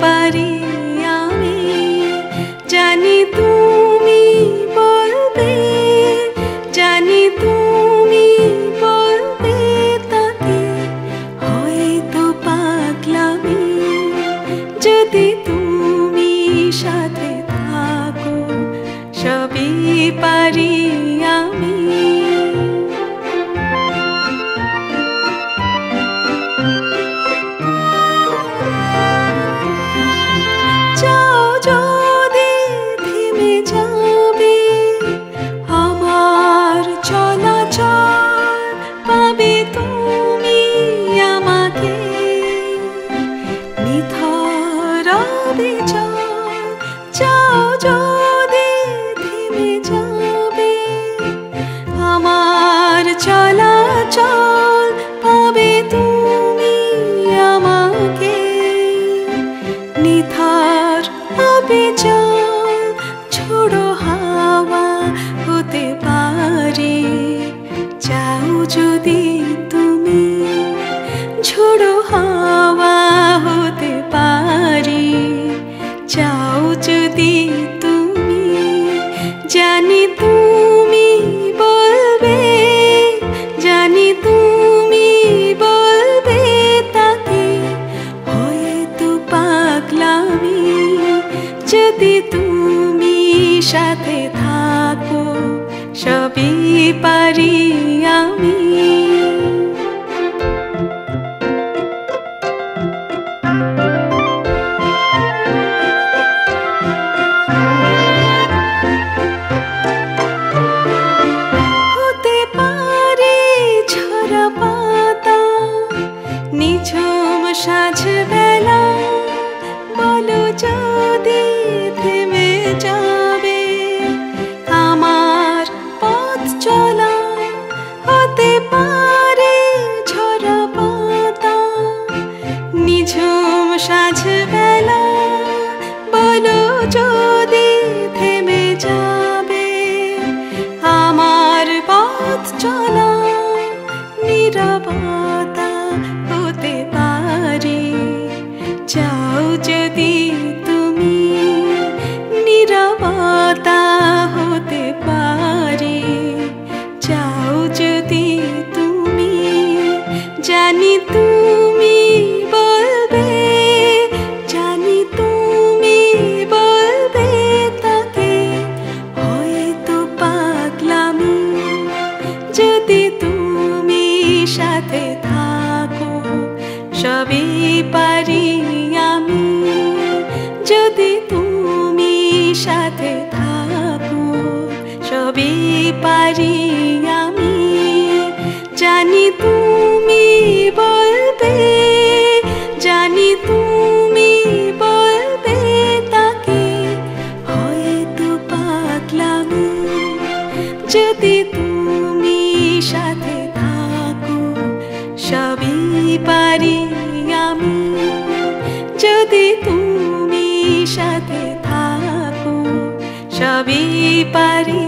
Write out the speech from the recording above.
पारी आवे जानी तुमी बोलबे जानी तुमी बोलबे ताते होयतो पागलामी जदि तुमी साथे थाको सबी पारी आमी। जदि तुमी साथे थाको सबी पारी आमी। होते पारे झरा पाता निझुम साँझ बेला बोलो जदि जदि तुमी साथे थाको सबी पारी।